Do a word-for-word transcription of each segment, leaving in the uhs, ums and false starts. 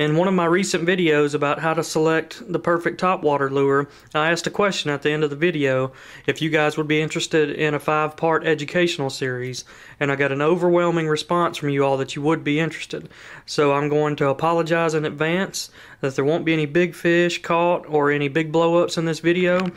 In one of my recent videos about how to select the perfect topwater lure, I asked a question at the end of the video if you guys would be interested in a five-part educational series, and I got an overwhelming response from you all that you would be interested. So I'm going to apologize in advance that there won't be any big fish caught or any big blow-ups in this video,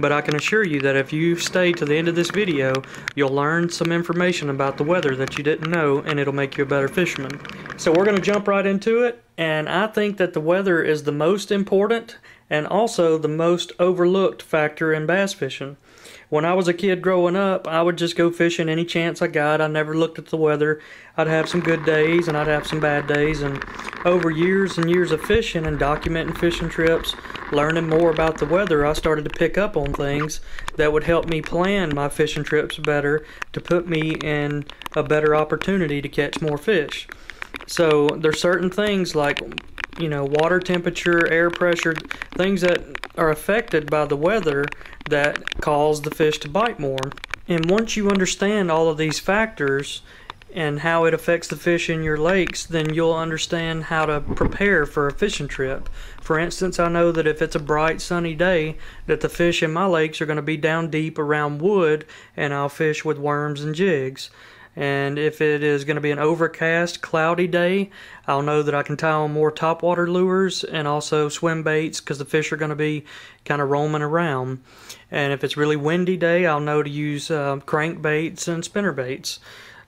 but I can assure you that if you stay to the end of this video, you'll learn some information about the weather that you didn't know, and it'll make you a better fisherman. So we're going to jump right into it. And I think that the weather is the most important and also the most overlooked factor in bass fishing. When I was a kid growing up, I would just go fishing any chance I got. I never looked at the weather. I'd have some good days and I'd have some bad days. And over years and years of fishing and documenting fishing trips, learning more about the weather, I started to pick up on things that would help me plan my fishing trips better to put me in a better opportunity to catch more fish. So there's certain things like, you know, water temperature, air pressure, things that are affected by the weather that cause the fish to bite more. And once you understand all of these factors and how it affects the fish in your lakes, then you'll understand how to prepare for a fishing trip. For instance, I know that if it's a bright sunny day that the fish in my lakes are going to be down deep around wood, and I'll fish with worms and jigs. And if it is going to be an overcast, cloudy day, I'll know that I can tie on more topwater lures and also swim baits because the fish are going to be kind of roaming around. And if it's really windy day, I'll know to use uh, crankbaits and spinnerbaits.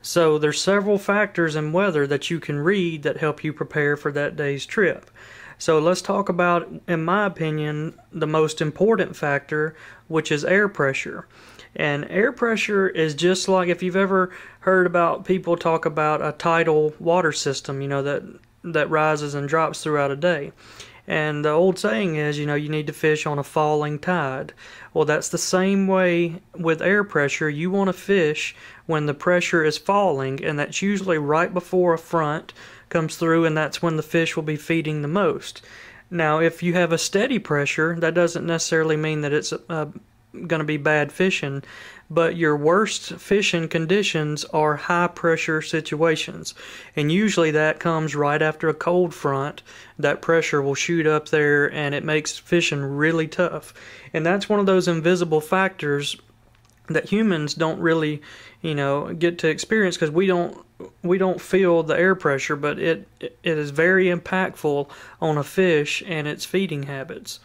So there's several factors in weather that you can read that help you prepare for that day's trip. So let's talk about, in my opinion, the most important factor, which is air pressure. And air pressure is just like, if you've ever heard about people talk about a tidal water system, you know, that that rises and drops throughout a day. And the old saying is, you know, you need to fish on a falling tide. Well, that's the same way with air pressure. You want to fish when the pressure is falling, and that's usually right before a front comes through, and that's when the fish will be feeding the most. Now, if you have a steady pressure, that doesn't necessarily mean that it's a, a going to be bad fishing, but your worst fishing conditions are high pressure situations, and usually that comes right after a cold front. That pressure will shoot up there and it makes fishing really tough, and that's one of those invisible factors that humans don't really, you know, get to experience because we don't we don't feel the air pressure, but it it is very impactful on a fish and its feeding habits.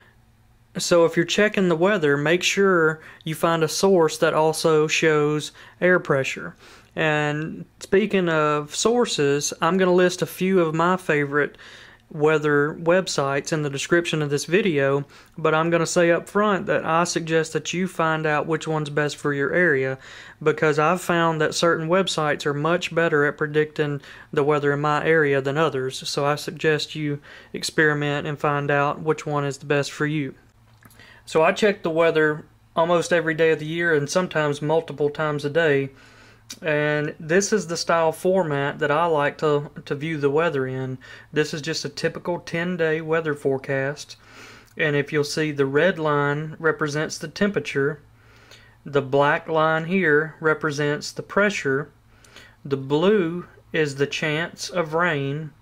So if you're checking the weather, make sure you find a source that also shows air pressure. And speaking of sources, I'm going to list a few of my favorite weather websites in the description of this video, but I'm going to say up front that I suggest that you find out which one's best for your area, because I've found that certain websites are much better at predicting the weather in my area than others. So I suggest you experiment and find out which one is the best for you. So I check the weather almost every day of the year and sometimes multiple times a day. And this is the style format that I like to, to view the weather in. This is just a typical ten-day weather forecast. And if you'll see, the red line represents the temperature. The black line here represents the pressure. The blue is the chance of rain.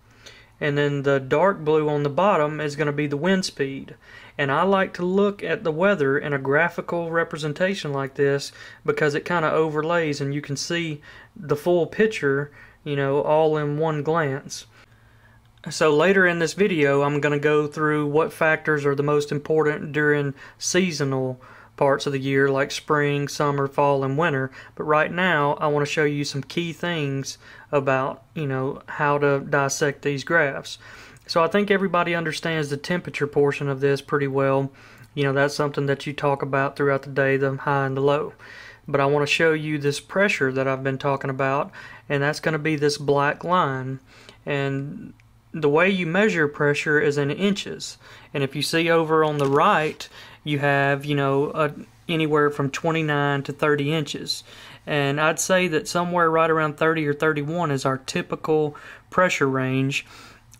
And then the dark blue on the bottom is going to be the wind speed. And I like to look at the weather in a graphical representation like this because it kind of overlays and you can see the full picture, you know, all in one glance. So later in this video, I'm going to go through what factors are the most important during seasonal parts of the year, like spring, summer, fall, and winter. But right now, I want to show you some key things about, you know, how to dissect these graphs. So I think everybody understands the temperature portion of this pretty well. You know, that's something that you talk about throughout the day, the high and the low. But I want to show you this pressure that I've been talking about, and that's going to be this black line. And the way you measure pressure is in inches. And if you see over on the right, you have, you know, a, anywhere from twenty-nine to thirty inches. And I'd say that somewhere right around thirty or thirty-one is our typical pressure range.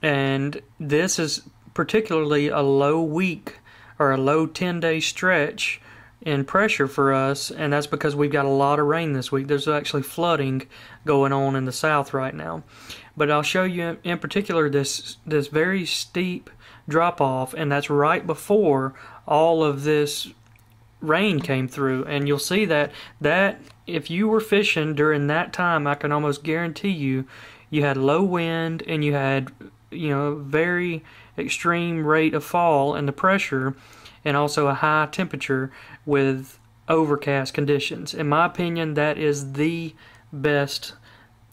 And this is particularly a low week or a low ten-day stretch in pressure for us, and that's because we've got a lot of rain this week. There's actually flooding going on in the south right now. But I'll show you in particular this this very steep drop off, and that's right before all of this rain came through. And you'll see that that if you were fishing during that time, I can almost guarantee you you had low wind and you had, you know, very extreme rate of fall and the pressure, and also a high temperature with overcast conditions. In my opinion, that is the best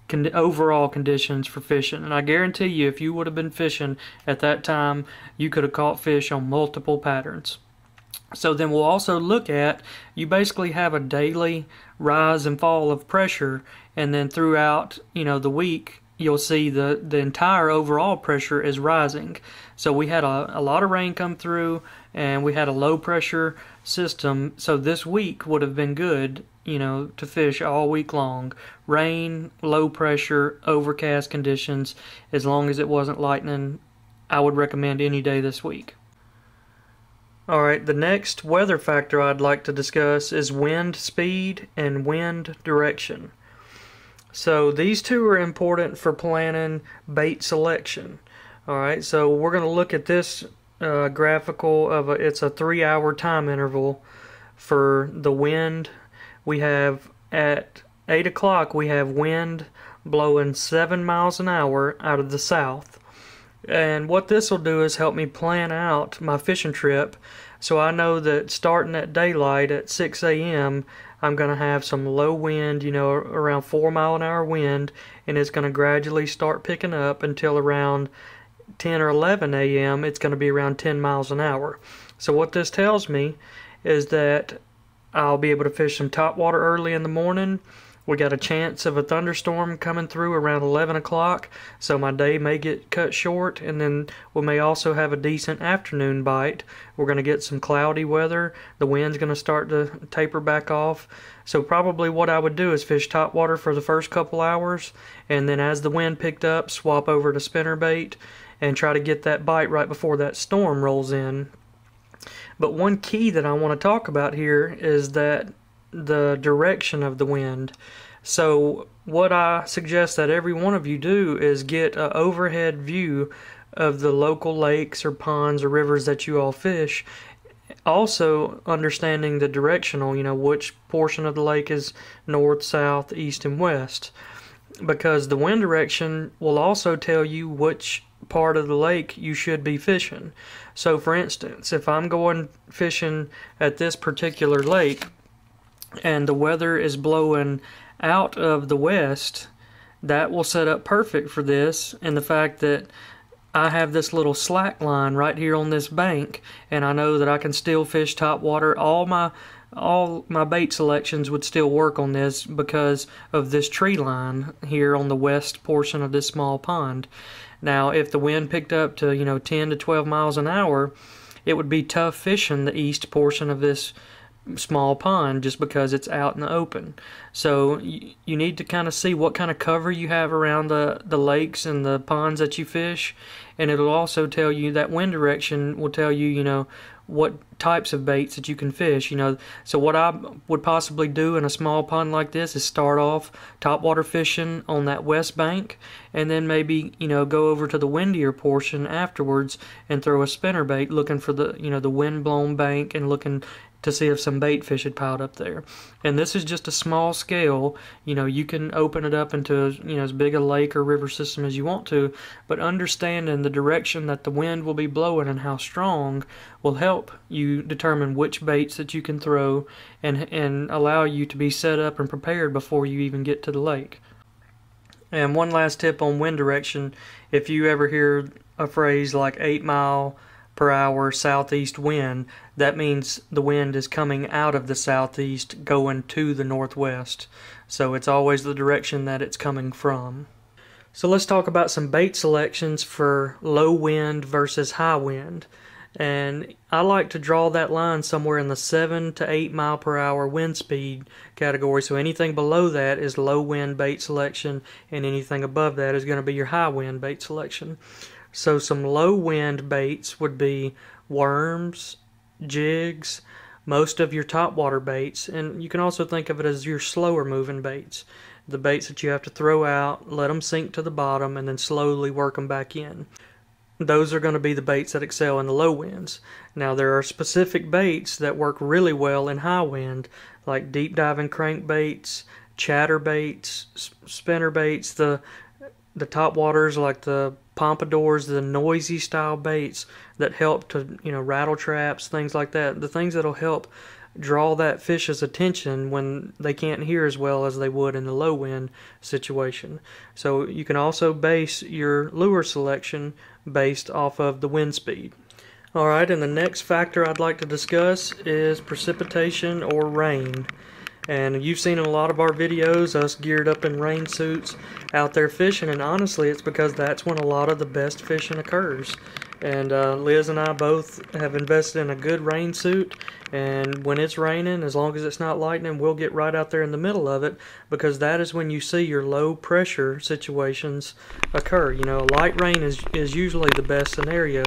con overall conditions for fishing. And I guarantee you, if you would have been fishing at that time, you could have caught fish on multiple patterns. So then we'll also look at, you basically have a daily rise and fall of pressure, and then throughout, you know, the week, you'll see the, the entire overall pressure is rising. So we had a, a lot of rain come through, and we had a low pressure system, so this week would have been good, you know, to fish all week long. Rain, low pressure, overcast conditions, as long as it wasn't lightning, I would recommend any day this week. Alright, the next weather factor I'd like to discuss is wind speed and wind direction. So these two are important for planning bait selection. Alright, so we're going to look at this uh, graphical of a, it's a three hour time interval for the wind. We have at eight o'clock we have wind blowing seven miles an hour out of the south. And what this will do is help me plan out my fishing trip, so I know that starting at daylight at six A M I'm going to have some low wind, you know, around four mile an hour wind, and it's going to gradually start picking up until around ten or eleven A M it's going to be around ten miles an hour. So what this tells me is that I'll be able to fish some topwater early in the morning. We got a chance of a thunderstorm coming through around eleven o'clock, so my day may get cut short, and then we may also have a decent afternoon bite. We're going to get some cloudy weather. The wind's going to start to taper back off. So probably what I would do is fish topwater for the first couple hours, and then as the wind picked up, swap over to spinnerbait and try to get that bite right before that storm rolls in. But one key that I want to talk about here is that the direction of the wind. So what I suggest that every one of you do is get an overhead view of the local lakes or ponds or rivers that you all fish. Also understanding the directional, you know, which portion of the lake is north, south, east, and west. Because the wind direction will also tell you which part of the lake you should be fishing. So for instance, if I'm going fishing at this particular lake, and the weather is blowing out of the west, that will set up perfect for this, and the fact that I have this little slack line right here on this bank, and I know that I can still fish topwater. All my all my bait selections would still work on this because of this tree line here on the west portion of this small pond. Now if the wind picked up to, you know, ten to twelve miles an hour, it would be tough fishing the east portion of this small pond just because it's out in the open. So you, you need to kind of see what kind of cover you have around the, the lakes and the ponds that you fish, and it'll also tell you that wind direction will tell you, you know, what types of baits that you can fish, you know. So what I would possibly do in a small pond like this is start off topwater fishing on that west bank, and then maybe, you know, go over to the windier portion afterwards and throw a spinnerbait looking for the, you know, the wind blown bank and looking to see if some bait fish had piled up there. And this is just a small scale, you know, you can open it up into, you know, as big a lake or river system as you want to, but understanding the direction that the wind will be blowing and how strong will help you determine which baits that you can throw and, and allow you to be set up and prepared before you even get to the lake. And one last tip on wind direction, if you ever hear a phrase like eight mile per hour southeast wind, that means the wind is coming out of the southeast going to the northwest. So it's always the direction that it's coming from. So let's talk about some bait selections for low wind versus high wind. And I like to draw that line somewhere in the seven to eight mile per hour wind speed category. So anything below that is low wind bait selection, and anything above that is going to be your high wind bait selection. So some low wind baits would be worms, jigs, most of your top water baits, and you can also think of it as your slower moving baits, the baits that you have to throw out, let them sink to the bottom, and then slowly work them back in. Those are going to be the baits that excel in the low winds. Now there are specific baits that work really well in high wind, like deep diving crankbaits, chatter baits, spinner baits, the the top waters like the pompadours, the noisy style baits that help to, you know, rattle traps, things like that. The things that'll help draw that fish's attention when they can't hear as well as they would in the low wind situation. So you can also base your lure selection based off of the wind speed. Alright, and the next factor I'd like to discuss is precipitation or rain. And you've seen in a lot of our videos us geared up in rain suits out there fishing, and honestly it's because that's when a lot of the best fishing occurs. And uh, Liz and I both have invested in a good rain suit, and when it's raining, as long as it's not lightning, we'll get right out there in the middle of it, because that is when you see your low pressure situations occur. You know, light rain is, is usually the best scenario,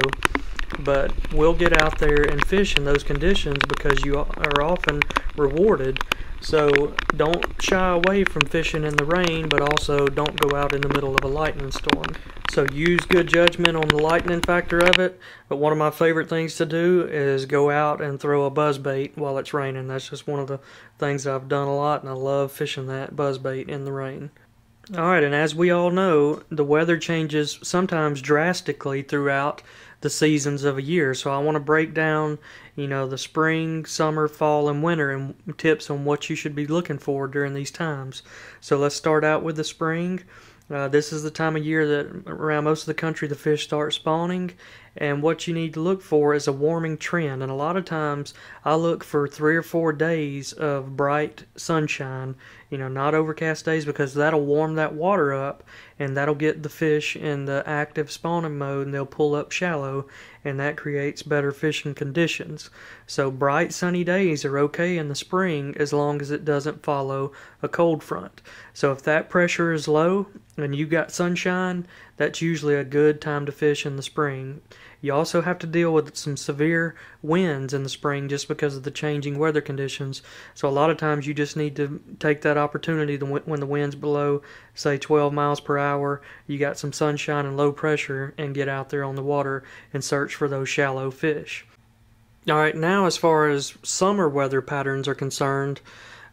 but we'll get out there and fish in those conditions because you are often rewarded. So don't shy away from fishing in the rain, but also don't go out in the middle of a lightning storm. So use good judgment on the lightning factor of it, but one of my favorite things to do is go out and throw a buzzbait while it's raining. That's just one of the things that I've done a lot, and I love fishing that buzzbait in the rain. Alright, and as we all know, the weather changes sometimes drastically throughout the seasons of a year, so I want to break down, you know, the spring, summer, fall, and winter, and tips on what you should be looking for during these times. So let's start out with the spring. Uh, this is the time of year that around most of the country the fish start spawning, and what you need to look for is a warming trend. And a lot of times I look for three or four days of bright sunshine, you know, not overcast days, because that'll warm that water up and that'll get the fish in the active spawning mode, and they'll pull up shallow, and that creates better fishing conditions. So bright sunny days are okay in the spring as long as it doesn't follow a cold front. So if that pressure is low and you got sunshine, that's usually a good time to fish in the spring. You also have to deal with some severe winds in the spring just because of the changing weather conditions. So a lot of times you just need to take that opportunity to, when the wind's below, say, twelve miles per hour, you got some sunshine and low pressure, and get out there on the water and search for those shallow fish. Alright, now as far as summer weather patterns are concerned,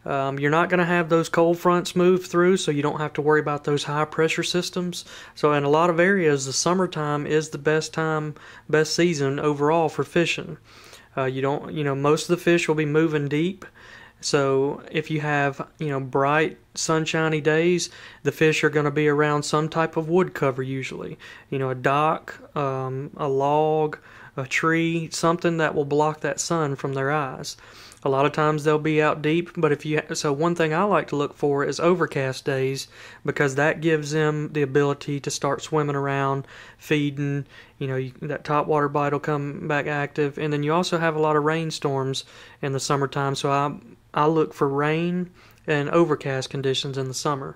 Um, you're not going to have those cold fronts move through, so you don't have to worry about those high pressure systems. So in a lot of areas, the summertime is the best time, best season overall for fishing. Uh, you don't, you know, most of the fish will be moving deep. So if you have, you know, bright sunshiny days, the fish are going to be around some type of wood cover usually. You know, a dock, um, a log, a tree, something that will block that sun from their eyes. A lot of times they'll be out deep, but if you, so one thing I like to look for is overcast days, because that gives them the ability to start swimming around, feeding, you know, you, that topwater bite will come back active. And then you also have a lot of rainstorms in the summertime, so I, I look for rain and overcast conditions in the summer.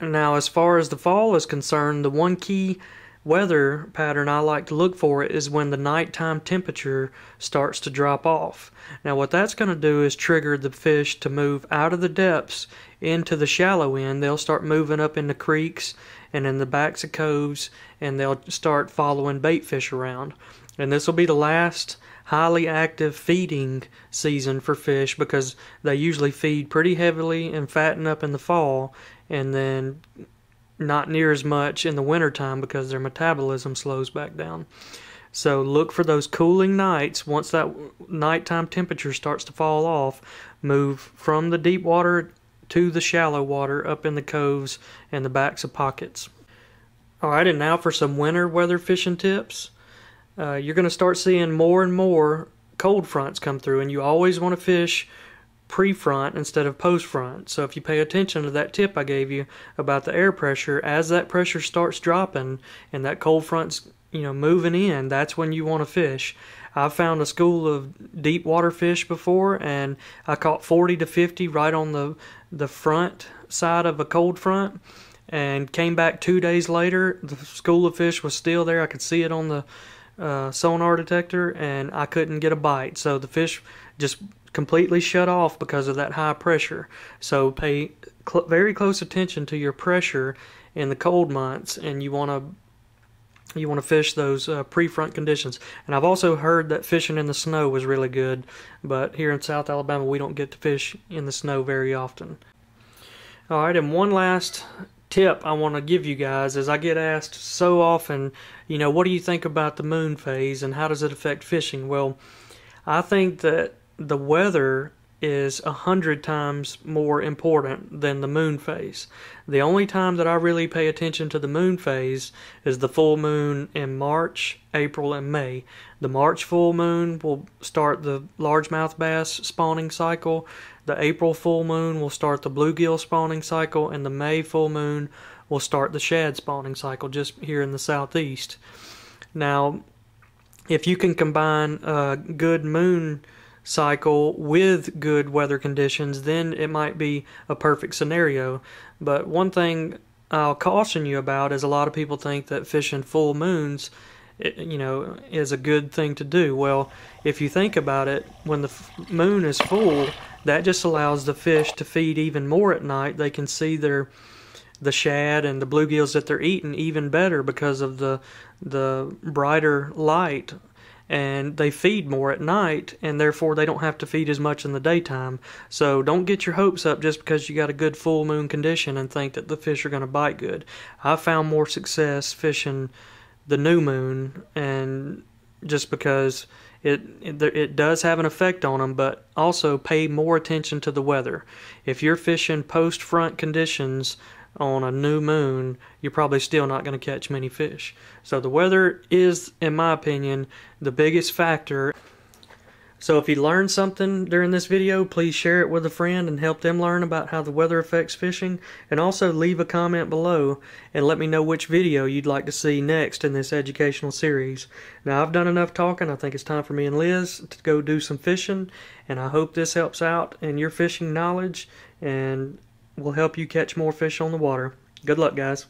Now, as far as the fall is concerned, the one key weather pattern I like to look for is when the nighttime temperature starts to drop off. Now what that's going to do is trigger the fish to move out of the depths into the shallow end. They'll start moving up in the creeks and in the backs of coves, and they'll start following bait fish around. And this will be the last highly active feeding season for fish, because they usually feed pretty heavily and fatten up in the fall, and then not near as much in the wintertime because their metabolism slows back down. So look for those cooling nights. Once that nighttime temperature starts to fall off, move from the deep water to the shallow water up in the coves and the backs of pockets. Alright, and now for some winter weather fishing tips. Uh, you're going to start seeing more and more cold fronts come through, and you always want to fish pre-front instead of post-front. So if you pay attention to that tip I gave you about the air pressure, as that pressure starts dropping and that cold front's, you know, moving in, that's when you want to fish. I found a school of deep water fish before, and I caught forty to fifty right on the the front side of a cold front, and came back two days later, the school of fish was still there. I could see it on the uh, sonar detector, and I couldn't get a bite. So the fish just completely shut off because of that high pressure. So pay cl- very close attention to your pressure in the cold months, and you want to you want to fish those uh, pre-front conditions. And I've also heard that fishing in the snow was really good, but here in South Alabama we don't get to fish in the snow very often. Alright, and one last tip I want to give you guys is I get asked so often, you know, what do you think about the moon phase and how does it affect fishing? Well, I think that the weather is a hundred times more important than the moon phase. The only time that I really pay attention to the moon phase is the full moon in March, April, and May. The March full moon will start the largemouth bass spawning cycle, the April full moon will start the bluegill spawning cycle, and the May full moon will start the shad spawning cycle just here in the southeast. Now, if you can combine a good moon cycle with good weather conditions, then it might be a perfect scenario. But one thing I'll caution you about is a lot of people think that fishing full moons, it, you know, is a good thing to do. Well, if you think about it, when the f moon is full, that just allows the fish to feed even more at night. They can see their the shad and the bluegills that they're eating even better because of the the brighter light, and they feed more at night, and therefore they don't have to feed as much in the daytime. So don't get your hopes up just because you got a good full moon condition and think that the fish are going to bite good. I found more success fishing the new moon, and just because it, it it does have an effect on them, but also pay more attention to the weather. If you're fishing post-front conditions on a new moon, you're probably still not going to catch many fish. So the weather is, in my opinion, the biggest factor. So if you learned something during this video, please share it with a friend and help them learn about how the weather affects fishing. And also leave a comment below and let me know which video you'd like to see next in this educational series. Now, I've done enough talking. I think it's time for me and Liz to go do some fishing, and I hope this helps out in your fishing knowledge and will help you catch more fish on the water. Good luck, guys.